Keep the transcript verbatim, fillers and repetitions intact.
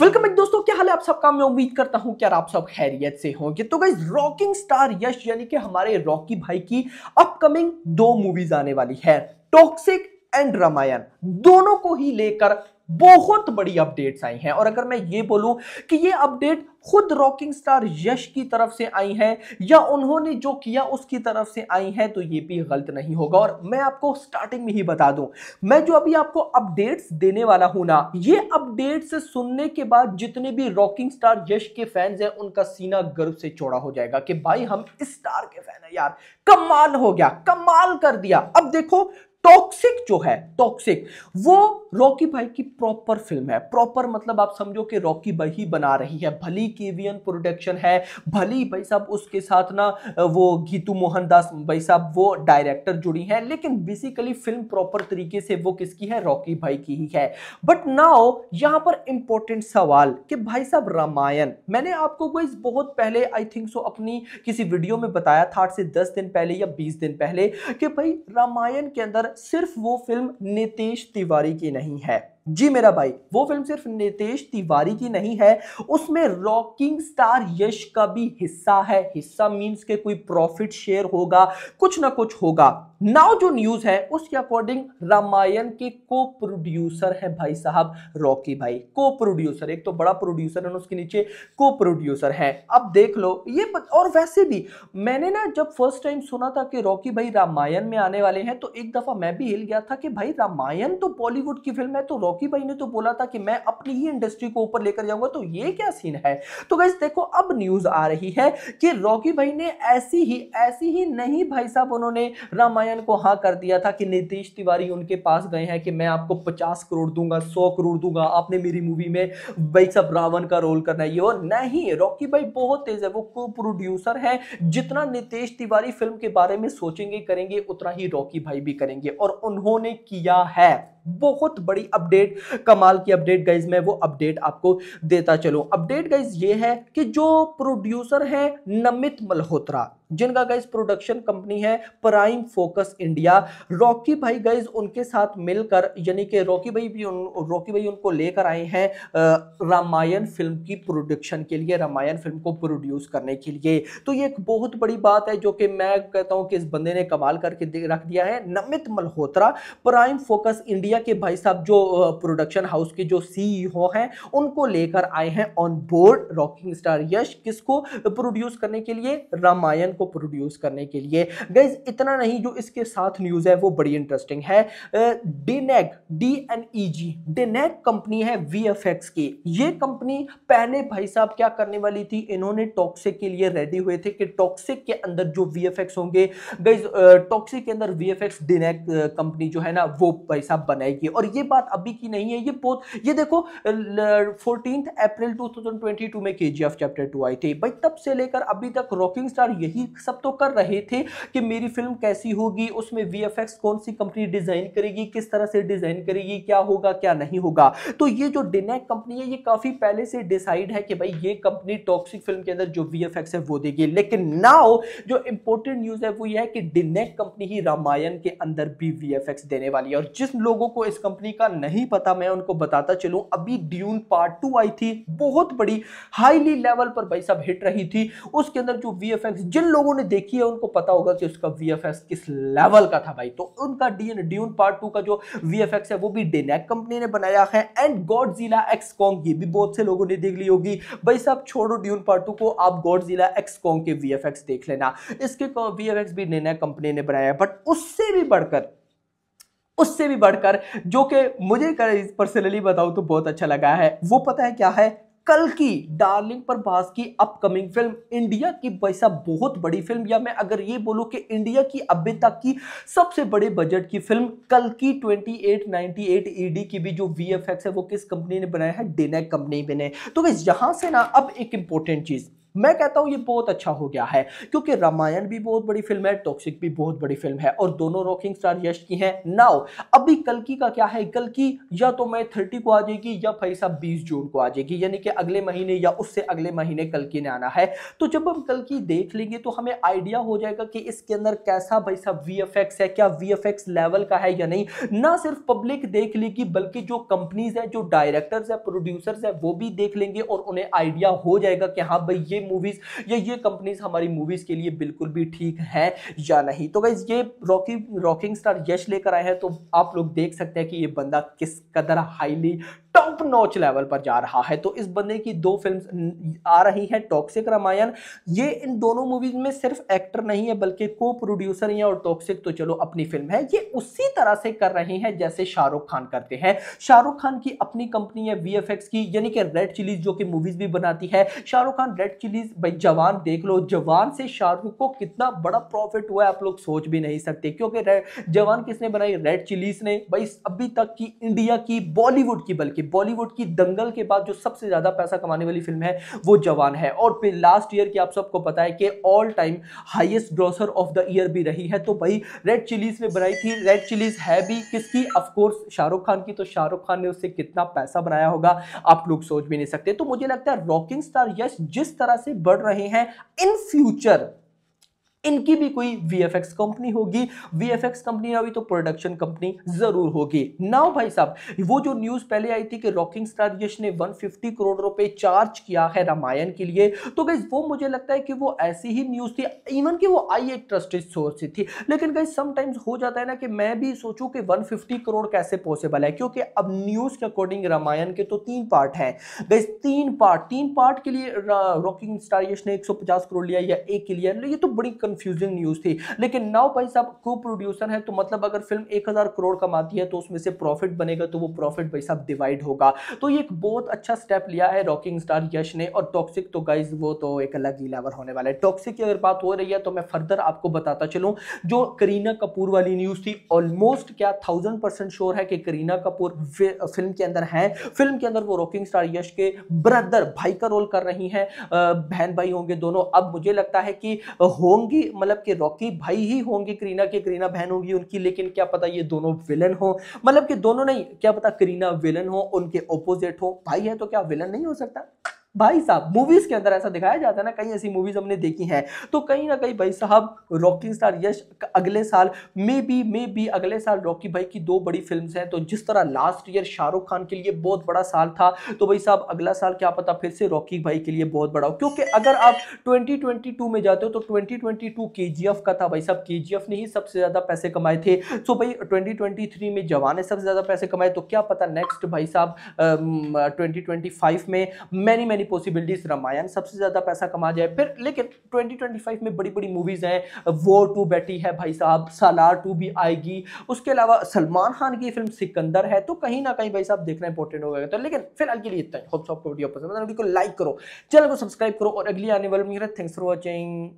Welcome back दोस्तों, क्या हाल है आप सबका। मैं उम्मीद करता हूं कि आप सब खैरियत से होंगे। तो गाइस, रॉकिंग स्टार यश यानी कि हमारे रॉकी भाई की अपकमिंग दो मूवीज आने वाली है, टॉक्सिक एंड रामायण। दोनों को ही लेकर बहुत बड़ी अपडेट्स आई हैं और अगर मैं ये बोलूं कि ये अपडेट खुद रॉकिंग स्टार यश की तरफ से आई हैं या उन्होंने जो किया उसकी तरफ से आई हैं तो ये भी गलत नहीं होगा। और मैं आपको स्टार्टिंग में ही बता दूं, मैं जो अभी आपको अपडेट्स देने वाला हूं ना, ये अपडेट्स सुनने के बाद जितने भी रॉकिंग स्टार यश के फैंस हैं उनका सीना गर्व से चौड़ा हो जाएगा कि भाई हम इस स्टार के फैन हैं यार, कमाल हो गया, कमाल कर दिया। अब देखो, टॉक्सिक जो है, टॉक्सिक वो रॉकी भाई की प्रॉपर फिल्म है। प्रॉपर मतलब आप समझो कि रॉकी भाई ही बना रही है, भली केवीएन प्रोडक्शन है, भली भाई साहब उसके साथ ना वो गीतू मोहनदास भाई साहब वो डायरेक्टर जुड़ी हैं, लेकिन बेसिकली फिल्म प्रॉपर तरीके से वो किसकी है, रॉकी भाई की ही है। बट नाउ यहाँ पर इंपॉर्टेंट सवाल कि भाई साहब रामायण, मैंने आपको कोई बहुत पहले आई थिंक सो अपनी किसी वीडियो में बताया था, आठ से दस दिन पहले या बीस दिन पहले, कि भाई रामायण के अंदर सिर्फ वो फिल्म नितेश तिवारी की नहीं है। जी मेरा भाई, वो फिल्म सिर्फ नितेश तिवारी की नहीं है, उसमें रॉकिंग स्टार यश का भी हिस्सा है। हिस्सा मींस के कोई प्रॉफिट शेयर होगा, कुछ ना कुछ होगा। नाउ जो न्यूज़ है उसके अकॉर्डिंग रामायण के को प्रोड्यूसर है भाई साहब रॉकी भाई, को प्रोड्यूसर। एक तो बड़ा प्रोड्यूसर है, उसके नीचे को प्रोड्यूसर है। अब देख लो ये। और वैसे भी मैंने ना जब फर्स्ट टाइम सुना था कि रॉकी भाई रामायण में आने वाले हैं तो एक दफ़ा मैं भी हिल गया था कि भाई रामायण तो बॉलीवुड की फिल्म है, तो रॉकी भाई ने तो बोला था कि मैं अपनी ही इंडस्ट्री को ऊपर लेकर जाऊंगा, तो ये क्या सीन है। तो गाइस देखो, अब न्यूज आ रही है कि रॉकी भाई ने ऐसी ही ऐसी ही नहीं भाई साहब उन्होंने रामायण को हाँ कर दिया था कि नितेश तिवारी उनके पास गए हैं कि मैं आपको पचास करोड़ दूंगा, सौ करोड़ दूंगा, आपने मेरी मूवी में भाई साहब रावण का रोल करना है। ये वो नहीं, रॉकी भाई बहुत तेज है, वो को प्रोड्यूसर है। जितना नितेश तिवारी फिल्म के बारे में सोचेंगे करेंगे उतना ही रॉकी भाई भी करेंगे और उन्होंने किया है। बहुत बड़ी अपडेट, कमाल की अपडेट गाइज, मैं वो अपडेट आपको देता चलूं। अपडेट गाइज ये है कि जो प्रोड्यूसर है नमित मल्होत्रा, जिनका गाइज प्रोडक्शन कंपनी है प्राइम फोकस इंडिया, रॉकी भाई गाइज उनके साथ मिलकर यानी कि रॉकी भाई भी उन रॉकी भाई उनको लेकर आए हैं रामायण फिल्म की प्रोडक्शन के लिए, रामायण फिल्म को प्रोड्यूस करने के लिए। तो ये एक बहुत बड़ी बात है जो कि मैं कहता हूँ कि इस बंदे ने कमाल करके रख दिया है। Namit Malhotra prime focus India के भाई साहब जो प्रोडक्शन हाउस के जो सीईओ हैं उनको लेकर आए हैं on board rocking star Yash, किसको प्रोड्यूस करने के लिए, रामायण को प्रोड्यूस करने के लिए। गाइज इतना नहीं, जो इसके साथ न्यूज़ है वो बड़ी इंटरेस्टिंग है। DNEG D N E G DNEG company है वी एफ एक्स की। ये कंपनी पहले भाई साहब क्या करने वाली थी, इन्होंने टॉक्सिक के लिए रेडी हुए थे कि टॉक्सिक के अंदर जो वी एफ एक्स होंगे गाइज, टॉक्सिक के अंदर V F X DNEG company जो है ना वो भाई साहब बनाएगी। और ये बात अभी की नहीं है, ये बहुत, ये देखो चौदह अप्रैल दो हज़ार बाईस में K G F chapter two आई थी भाई, तब से लेकर अभी तक रॉकिंग स्टार यही सब तो कर रहे थे कि मेरी फिल्म कैसी होगी, उसमें वी एफ एक्स कौन सी कंपनी डिजाइन करेगी, किस तरह से डिजाइन करेगी, क्या होगा क्या नहीं होगा। तो ये जो डीनेग कंपनी है ये काफी पहले से डिसाइड है कि भाई ये कंपनी टॉक्सिक फिल्म के अंदर जो वी एफ एक्स है वो देगी। लेकिन नाउ जो इंपॉर्टेंट न्यूज है वो ये है कि डीनेग कंपनी ही रामायण के अंदर भी वी एफ एक्स देने वाली है। और जिस लोगों को इस कंपनी का नहीं पता मैं उनको बताता चलूं, अभी ड्यून पार्ट टू आई थी, बहुत बड़ी हाईली लेवल पर भाई साहब हिट रही थी। उसके अंदर जो वी एफ एक्स, जिन लोगों ने देखी है उनको पता होगा कि उसका वी एफ एक्स किस लेवल का था भाई। तो उनका ड्यून पार्ट टू का जो वी एफ एक्स है वो भी डीनेग कंपनी ने बनाया है। एंड गॉडज़िला एक्स कॉन्ग, ये भी बहुत से लोगों ने देख ली होगी भाई साहब, छोड़ो ड्यून पार्ट टू को, आप गॉडज़िला एक्स कॉन्ग के वी एफ एक्स देख लेना, इसके वी एफ एक्स भी डीनेग कंपनी ने बनाया है। बट उससे भी बढ़कर उससे भी बढ़कर जो कि मुझे पर्सनली बताऊं तो बहुत अच्छा लगा है, वो पता है क्या है, कल्कि डार्लिंग प्रभास की अपकमिंग फिल्म, इंडिया की भाई साहब बहुत बड़ी फिल्म, या मैं अगर ये बोलूँ कि इंडिया की अभी तक की सबसे बड़े बजट की फिल्म कल्कि अट्ठाईस सौ अट्ठानवे ईडी की भी जो वी एफ एक्स है वो किस कंपनी ने बनाया है, डीनेग कंपनी ने। तो यहाँ से ना अब एक इंपॉर्टेंट चीज़ मैं कहता हूँ ये बहुत अच्छा हो गया है, क्योंकि रामायण भी बहुत बड़ी फिल्म है, टॉक्सिक भी बहुत बड़ी फिल्म है, और दोनों रॉकिंग स्टार यश की हैं। नाउ अभी कल्कि का क्या है, कल्कि या तो मैं थर्टी को आ जाएगी या भाई साहब बीस जून को आ जाएगी, यानी कि अगले महीने या उससे अगले महीने कल्कि ने आना है। तो जब हम कल्कि देख लेंगे तो हमें आइडिया हो जाएगा कि इसके अंदर कैसा भाई साहब वीएफएक्स है, क्या वीएफएक्स लेवल का है या नहीं। ना सिर्फ पब्लिक देख लेगी बल्कि जो कंपनीज हैं, जो डायरेक्टर्स हैं, प्रोड्यूसर्स हैं, वो भी देख लेंगे और उन्हें आइडिया हो जाएगा कि हाँ भाई ये मूवीज या ये कंपनीज हमारी मूवीज के लिए बिल्कुल भी ठीक है या नहीं। तो गाइस ये रॉकी रॉकिंग स्टार यश लेकर आए हैं, तो आप लोग देख सकते हैं कि ये बंदा किस कदर हाईली टॉप नॉच लेवल पर जा रहा है। तो इस बंदे की दो फिल्म्स आ रही हैं, टॉक्सिक, रामायण। ये इन दोनों मूवीज में सिर्फ एक्टर नहीं है बल्कि को प्रोड्यूसर हैं, और टॉक्सिक तो चलो अपनी फिल्म है, ये उसी तरह से कर रहे हैं जैसे शाहरुख खान करते हैं। शाहरुख खान की अपनी कंपनी है वीएफएक्स की, यानी कि रेड चिलीज जो कि मूवीज भी बनाती है। शाहरुख खान रेड चिलीज, भाई जवान देख लो, जवान से शाहरुख को कितना बड़ा प्रॉफिट हुआ है आप लोग सोच भी नहीं सकते, क्योंकि जवान किसने बनाई, रेड चिलीज ने। भाई अभी तक की इंडिया की, बॉलीवुड की, बल्कि बॉलीवुड की दंगल के बाद जो सबसे ज्यादा पैसा कमाने वाली फिल्म है वो जवान है, और फिर लास्ट ईयर की आप सबको पता है कि all time highest grosser of the year भी रही है। तो भाई रेड चिलीज में बनाई थी, रेड चिलीज है भी किसकी, ऑफ कोर्स शाहरुख खान की, तो शाहरुख खान ने उससे कितना पैसा बनाया होगा आप लोग सोच भी नहीं सकते। तो मुझे लगता है रॉकिंग स्टार यश जिस तरह से बढ़ रहे हैं, इन फ्यूचर इनकी भी कोई वीएफएक्स कंपनी होगी, वीएफएक्स कंपनी ना भी तो प्रोडक्शन कंपनी जरूर होगी। नाउ भाई साहब वो जो न्यूज़ पहले आई थी कि रॉकिंग स्टार यश ने एक सौ पचास करोड़ रुपए चार्ज किया है रामायण के लिए, तो गाइस वो मुझे लगता है कि वो ऐसी ही न्यूज़ थी, इवन कि वो आई एक ट्रस्टेड सोर्स से थी। लेकिन गाइस समटाइम्स हो जाता है ना कि मैं भी सोचूं कि एक सौ पचास करोड़ कैसे पॉसिबल है, क्योंकि अब न्यूज़ के अकॉर्डिंग रामायण के तो तीन पार्ट हैं गाइस, तीन पार्ट तीन पार्ट के लिए रॉकिंग स्टार यश ने एक सौ पचास करोड़ लिया या एक के लिए, ये तो बड़ी कंफ्यूजिंग न्यूज़ थी। लेकिन नाउ भाई साहब को प्रोड्यूसर है, तो मतलब अगर फिल्म एक हज़ार करोड़ कमाती है तो उसमें से प्रॉफिट बनेगा, तो वो प्रॉफिट भाई साहब डिवाइड होगा। तो ये एक बहुत अच्छा स्टेप लिया है रॉकिंग स्टार यश ने। और टॉक्सिक तो गाइस वो तो एक अलग ही लेवल होने वाला है। टॉक्सिक की अगर बात हो रही है तो मैं फर्दर आपको बताता चलूं, जो करीना कपूर वाली न्यूज़ थी, ऑलमोस्ट क्या थाउजेंड परसेंट श्योर है कि करीना कपूर फिल्म के अंदर है। फिल्म के अंदर वो रॉकिंग स्टार यश के ब्रदर, भाई का रोल कर रही है, बहन भाई होंगे दोनों। अब मुझे लगता है कि होंगे, मतलब कि रॉकी भाई ही होंगे करीना के, करीना बहन होगी उनकी, लेकिन क्या पता ये दोनों विलन हो, मतलब कि दोनों नहीं, क्या पता करीना विलन हो, उनके ऑपोजिट हो। भाई है तो क्या विलन नहीं हो सकता भाई साहब? मूवीज के अंदर ऐसा दिखाया जाता है ना, कई ऐसी मूवीज हमने देखी हैं। तो कहीं ना कहीं भाई साहब रॉकिंग स्टार यश अगले साल मे बी मे बी अगले साल रॉकी भाई की दो बड़ी फिल्म्स हैं। तो जिस तरह लास्ट ईयर शाहरुख खान के लिए बहुत बड़ा साल था, तो भाई साहब अगला साल क्या पता फिर से रॉकी भाई के लिए बहुत बड़ा हो, क्योंकि अगर आप ट्वेंटी ट्वेंटी टू में जाते हो तो ट्वेंटी ट्वेंटी टू के जी एफ का था भाई साहब, के जी एफ ने ही सबसे ज़्यादा पैसे कमाए थे। तो भाई ट्वेंटी ट्वेंटी थ्री में जवान ने सबसे ज़्यादा पैसे कमाए, तो क्या पता नेक्स्ट भाई साहब ट्वेंटी ट्वेंटी फाइव में मैनी मैनी पॉसिबिलिटीज रामायण सबसे ज्यादा पैसा कमा जाए फिर। लेकिन ट्वेंटी ट्वेंटी फाइव में बड़ी बड़ी मूवीज हैं, वॉर टू बैठी है भाई साहब, सलार टू भी आएगी, उसके अलावा सलमान खान की फिल्म सिकंदर है। तो कहीं ना कहीं भाई साहब देखना इंपॉर्टेंट होगा। तो लेकिन फिलहाल के लिए इतना ही, होप सो आपको वीडियो पसंद आया, वीडियो को लाइक करो, चैनल को सब्सक्राइब करो, और अगली आने वाली, थैंक्स फॉर वॉचिंग।